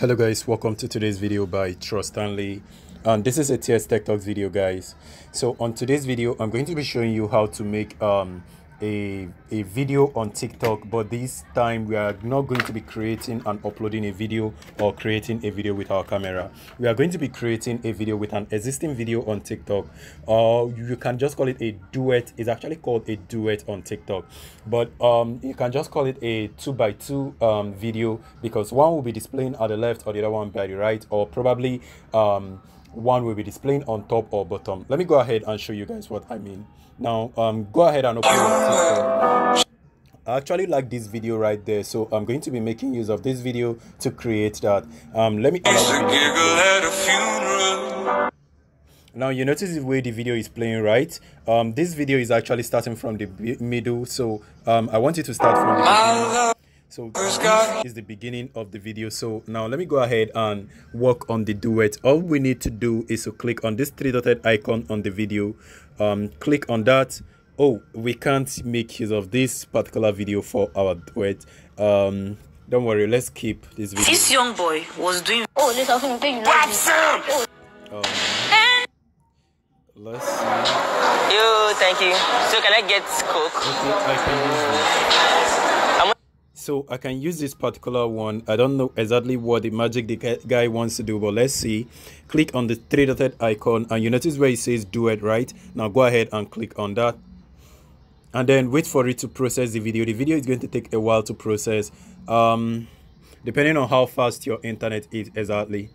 Hello guys, welcome to today's video by Trust Stanley, and this is a TS Tech Talk video, guys. So on today's video, I'm going to be showing you how to make a video on TikTok, but this time we are not going to be creating and uploading a video or creating a video with our camera. We are going to be creating a video with an existing video on TikTok, or you can just call it a duet. It's actually called a duet on TikTok, but you can just call it a 2x2 video, because one will be displaying at the left or the other one by the right, or probably one will be displaying on top or bottom. Let me go ahead and show you guys what I mean. Now go ahead and open your TikTok. I actually like this video right there, so I'm going to be making use of this video to create that. Let me now you notice the way the video is playing, right? This video is actually starting from the middle, so I want it to start from the middle. So this is the beginning of the video. So now let me go ahead and work on the duet. All we need to do is to click on this three dotted icon on the video. Click on that. Oh, we can't make use of this particular video for our duet. Don't worry, let's keep this video. This young boy was doing let's see. Yo, thank you. So can I get Coke? Okay, I can use this particular one. I don't know exactly what the magic the guy wants to do, but let's see. Click on the three dotted icon, and you notice where it says duet, right? Now go ahead and click on that, and then wait for it to process the video. The video is going to take a while to process, depending on how fast your internet is exactly.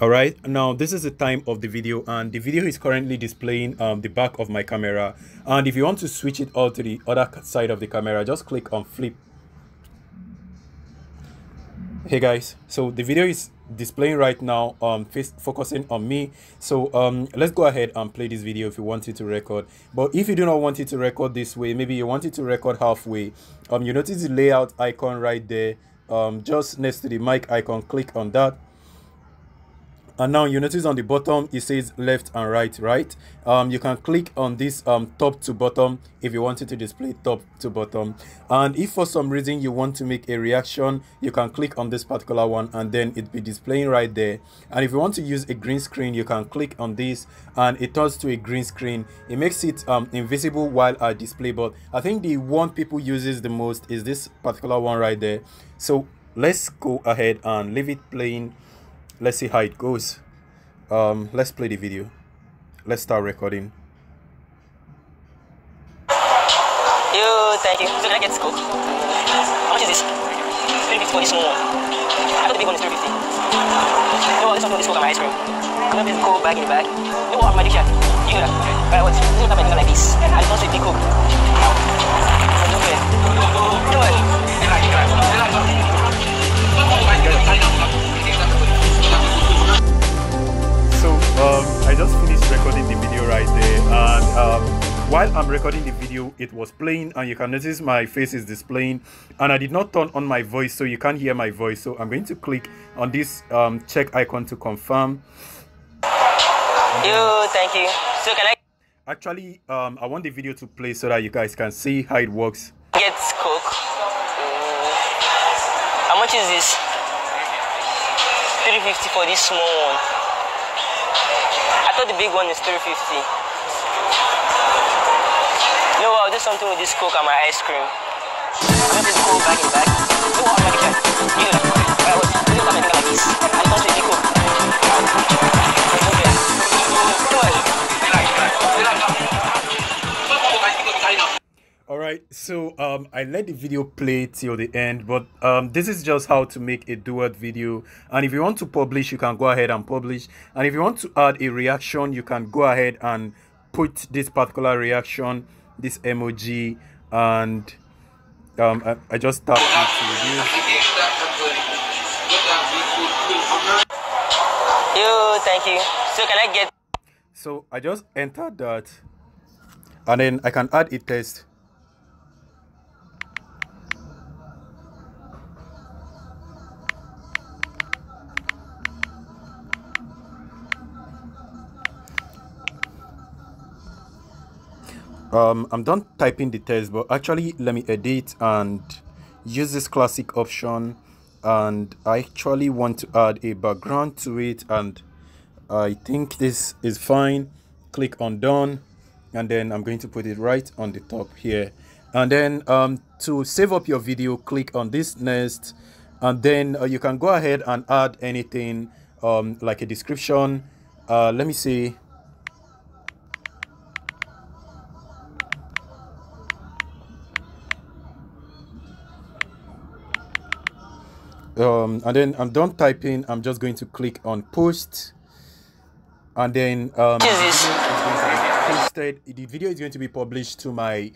All right, now this is the time of the video, and the video is currently displaying the back of my camera. And if you want to switch it all to the other side of the camera, just click on flip. Hey guys, so the video is displaying right now, focusing on me. So let's go ahead and play this video if you want it to record. But if you do not want it to record this way, maybe you want it to record halfway, you notice the layout icon right there, just next to the mic icon. Click on that. And now you notice on the bottom it says left and right, right? You can click on this top to bottom if you wanted to display top to bottom. And if for some reason you want to make a reaction, you can click on this particular one, and then it'll be displaying right there. And if you want to use a green screen, you can click on this and it turns to a green screen. It makes it invisible while I display, but I think the one people uses the most is this particular one right there. So let's go ahead and leave it playing. Let's see how it goes. Let's play the video. Let's start recording. Yo, thank you. So can I get Coke? How much is this? 350 for this small one. I thought the big one is 350. You know what? Let's not do this Coke on my ice cream. I'm gonna put this Coke bag in the bag. You know what? I'm addiction. You know that. Right, what? This is not like this. I just want to drink Coke. Okay. You know what? I just finished recording the video right there, and while I'm recording the video it was playing, and you can notice my face is displaying, and I did not turn on my voice, so you can't hear my voice. So I'm going to click on this check icon to confirm. Yo, thank you. So can I actually I want the video to play so that you guys can see how it works. Get Coke. How much is this? 350 for this small one. I thought the big one is 350. You know what? I'll do something with this Coke and my ice cream. I'm just going back and back. You know what? I'm like, you know that. Right, what? You know something like this. I thought it was Coke. Alright, so I let the video play till the end, but this is just how to make a duet video. And if you want to publish, you can go ahead and publish. And if you want to add a reaction, you can go ahead and put this particular reaction, this emoji, and I just tap it. Yo, thank you. So can I get? So I just entered that, and then I can add a text. I'm done typing the text, but actually let me edit and use this classic option and I actually want to add a background to it, and I think this is fine. Click on done, and then I'm going to put it right on the top here. And then to save up your video, click on this nest, and then you can go ahead and add anything like a description. Let me see. And then I'm done typing. I'm just going to click on post, and then the video is going to be published to my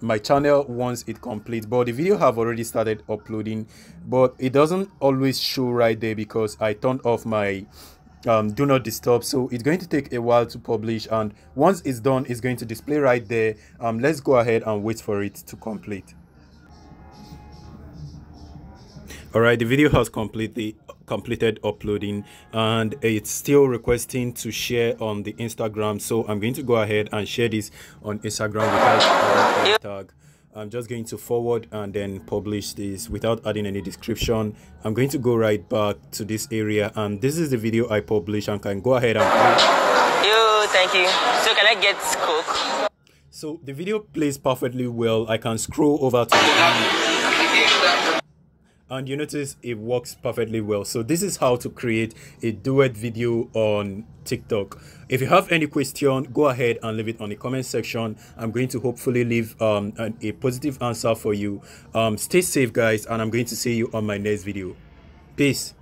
my channel once it completes. But the video have already started uploading, but it doesn't always show right there because I turned off my do not disturb, so it's going to take a while to publish, and once it's done, it's going to display right there. Let's go ahead and wait for it to complete. All right, the video has completed uploading, and it's still requesting to share on the Instagram, so I'm going to go ahead and share this on Instagram without a tag. I'm just going to forward and then publish this without adding any description. I'm going to go right back to this area, and this is the video I published, and can go ahead and play. Thank you. So can I get Coke? So the video plays perfectly well. I can scroll over to the and you notice it works perfectly well. So this is how to create a duet video on TikTok. If you have any question, go ahead and leave it on the comment section. I'm going to hopefully leave a positive answer for you. Stay safe, guys, and I'm going to see you on my next video. Peace.